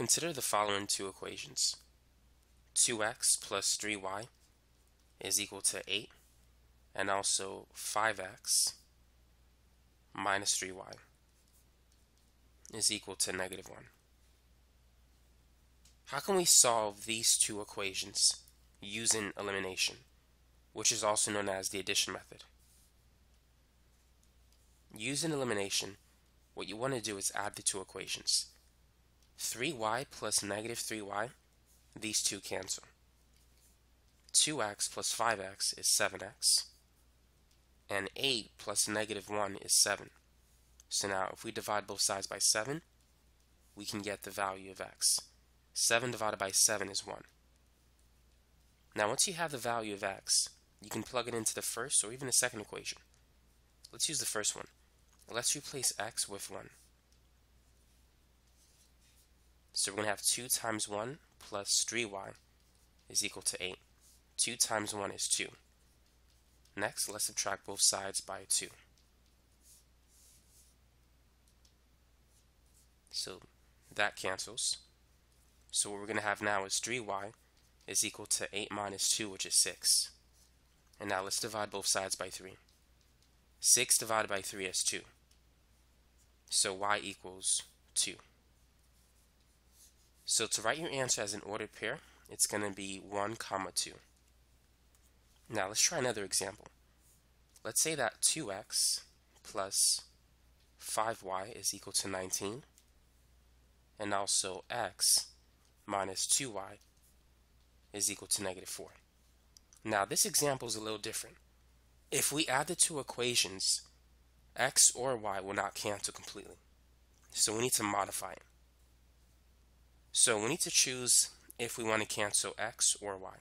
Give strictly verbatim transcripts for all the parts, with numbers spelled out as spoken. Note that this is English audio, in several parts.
Consider the following two equations. two x plus three y is equal to eight, and also five x minus three y is equal to negative one. How can we solve these two equations using elimination, which is also known as the addition method? Using elimination, what you want to do is add the two equations. three y plus negative three y, these two cancel. two x plus five x is seven x, and eight plus negative one is seven. So now if we divide both sides by seven, we can get the value of x. seven divided by seven is one. Now once you have the value of x, you can plug it into the first or even the second equation. Let's use the first one. Let's replace x with one. So we're going to have two times one plus three y is equal to eight. two times one is two. Next, let's subtract both sides by two. So that cancels. So what we're going to have now is three y is equal to eight minus two, which is six. And now let's divide both sides by three. six divided by three is two. So y equals two. So to write your answer as an ordered pair, it's going to be one comma two. Now let's try another example. Let's say that two x plus five y is equal to nineteen, and also x minus two y is equal to negative four. Now this example is a little different. If we add the two equations, x or y will not cancel completely. So we need to modify it. So we need to choose if we want to cancel x or y.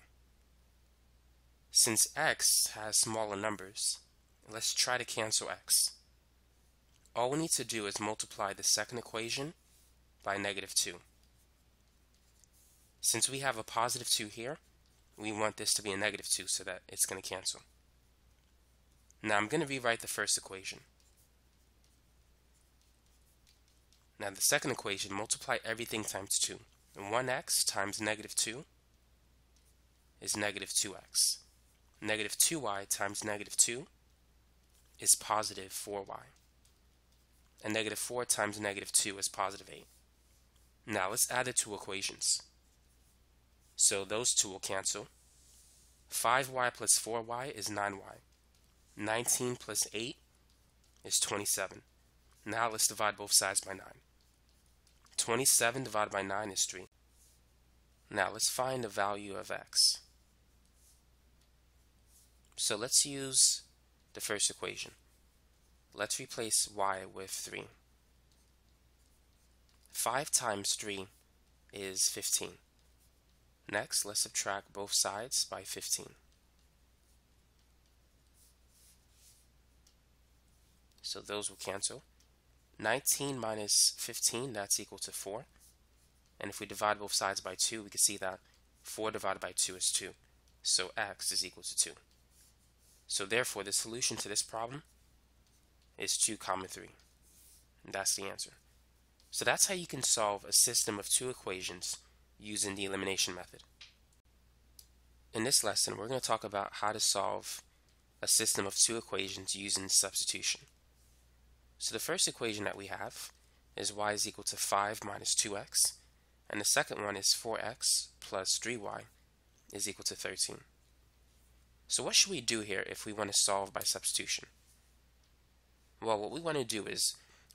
Since x has smaller numbers, let's try to cancel x. All we need to do is multiply the second equation by negative two. Since we have a positive two here, we want this to be a negative two so that it's going to cancel. Now I'm going to rewrite the first equation. Now the second equation, multiply everything times two. And one x times negative two is negative two x. Negative two y times negative two is positive four y. And negative four times negative two is positive eight. Now let's add the two equations. So those two will cancel. five y plus four y is nine y. nineteen plus eight is twenty-seven. Now let's divide both sides by nine. twenty-seven divided by nine is three. Now let's find the value of x. So let's use the first equation. Let's replace y with three. five times three is fifteen. Next, let's subtract both sides by fifteen. So those will cancel. nineteen minus fifteen, that's equal to four. And if we divide both sides by two, we can see that four divided by two is two. So x is equal to two. So therefore, the solution to this problem is two comma three. And that's the answer. So that's how you can solve a system of two equations using the elimination method. In this lesson, we're going to talk about how to solve a system of two equations using substitution. So the first equation that we have is y is equal to five minus two x, and the second one is four x plus three y is equal to thirteen. So what should we do here if we want to solve by substitution? Well, what we want to do is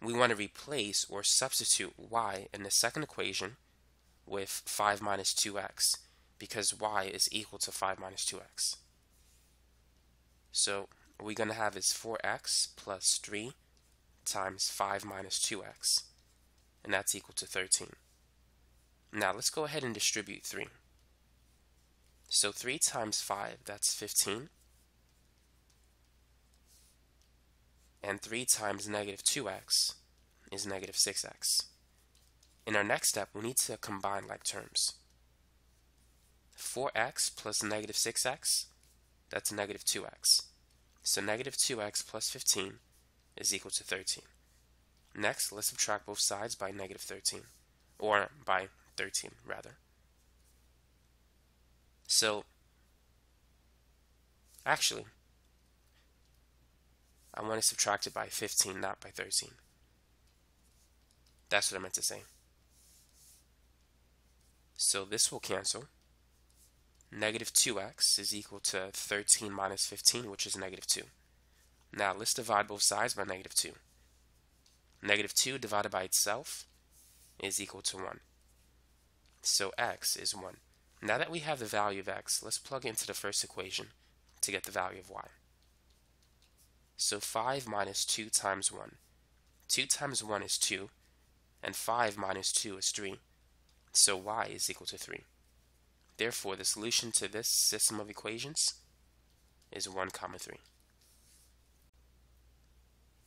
we want to replace or substitute y in the second equation with five minus two x, because y is equal to five minus two x. So what we're going to have is four x plus three times five minus two x, and that's equal to thirteen. Now let's go ahead and distribute three. So three times five, that's fifteen, and three times negative two x is negative six x. In our next step, we need to combine like terms. four x plus negative six x, that's negative two x. So negative two x plus fifteen is equal to thirteen. Next, let's subtract both sides by negative thirteen, or by thirteen rather. So actually, I want to subtract it by fifteen, not by thirteen. That's what I meant to say. So this will cancel. Negative two x is equal to thirteen minus fifteen, which is negative two. Now let's divide both sides by negative two. Negative two divided by itself is equal to one. So x is one. Now that we have the value of x, let's plug it into the first equation to get the value of y. So five minus two times one. two times one is two, and five minus two is three. So y is equal to three. Therefore, the solution to this system of equations is one comma three.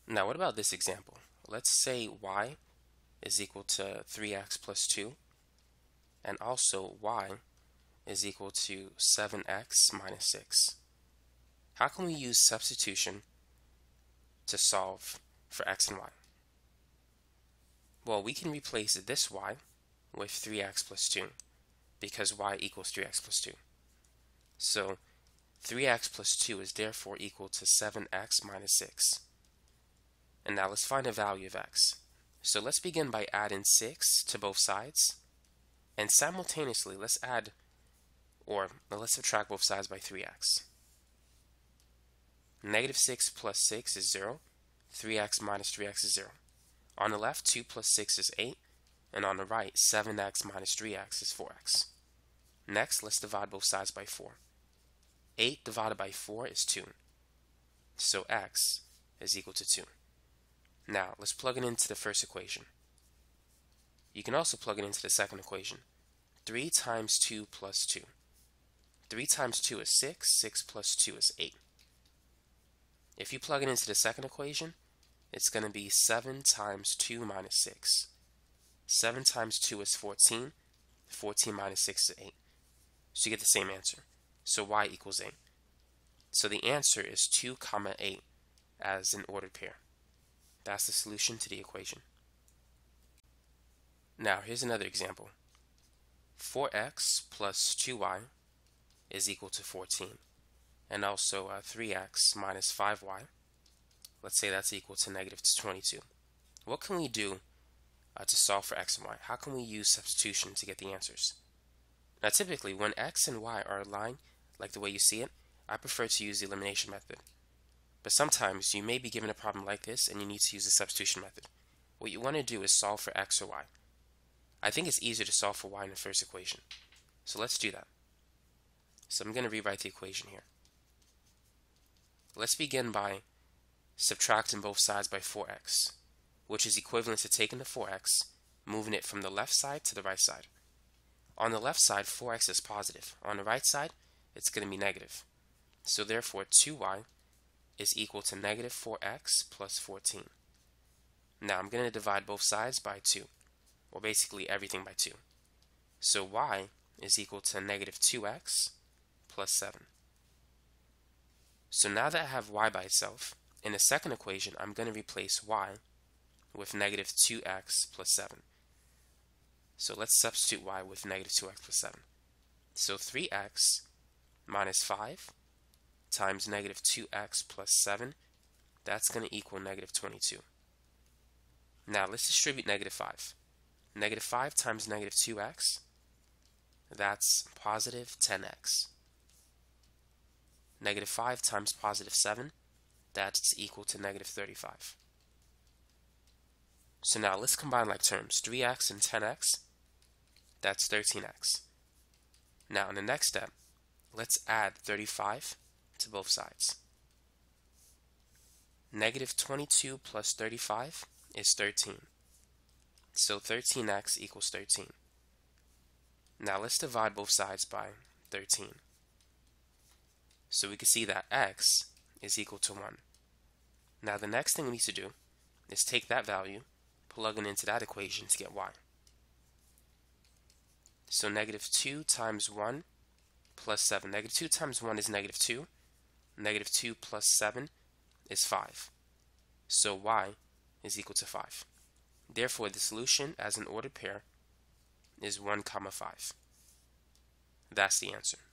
Now, what about this example? Let's say y is equal to three x plus two, and also y is equal to seven x minus six. How can we use substitution to solve for x and y? Well, we can replace this y with three x plus two, because y equals three x plus two. So three x plus two is therefore equal to seven x minus six. And now let's find a value of x. So let's begin by adding six to both sides, and simultaneously let's add, or let's subtract both sides by three x. Negative six plus six is zero, three x minus three x is zero. On the left, two plus six is eight, and on the right, seven x minus three x is four x. Next, let's divide both sides by four. eight divided by four is two. So x is equal to two. Now, let's plug it into the first equation. You can also plug it into the second equation. three times two plus two. three times two is six. six plus two is eight. If you plug it into the second equation, it's going to be seven times two minus six. seven times two is fourteen. fourteen minus six is eight. So you get the same answer. So y equals eight. So the answer is two comma eight as an ordered pair. That's the solution to the equation. Now here's another example. four x plus two y is equal to fourteen. And also uh, three x minus five y. Let's say that's equal to negative twenty-two. What can we do Uh, to solve for x and y? How can we use substitution to get the answers? Now typically when x and y are aligned like the way you see it, I prefer to use the elimination method. But sometimes you may be given a problem like this and you need to use the substitution method. What you want to do is solve for x or y. I think it's easier to solve for y in the first equation. So let's do that. So I'm going to rewrite the equation here. Let's begin by subtracting both sides by four x. Which is equivalent to taking the four x, moving it from the left side to the right side. On the left side, four x is positive. On the right side, it's going to be negative. So therefore, two y is equal to negative four x plus fourteen. Now I'm going to divide both sides by two, or basically everything by two. So y is equal to negative two x plus seven. So now that I have y by itself, in the second equation, I'm going to replace y with negative two x plus seven. So let's substitute y with negative two x plus seven. So three x minus five times negative two x plus seven, that's going to equal negative twenty-two. Now let's distribute negative five. Negative five times negative two x, that's positive ten x. Negative five times positive seven, that's equal to negative thirty-five. So now let's combine like terms. three x and ten x, that's thirteen x. Now in the next step, let's add thirty-five to both sides. Negative twenty-two plus thirty-five is thirteen. So thirteen x equals thirteen. Now let's divide both sides by thirteen. So we can see that x is equal to one. Now the next thing we need to do is take that value, plugging into that equation to get y. So negative two times one plus seven. Negative two times one is negative two. Negative two plus seven is five. So y is equal to five. Therefore, the solution as an ordered pair is one comma five. That's the answer.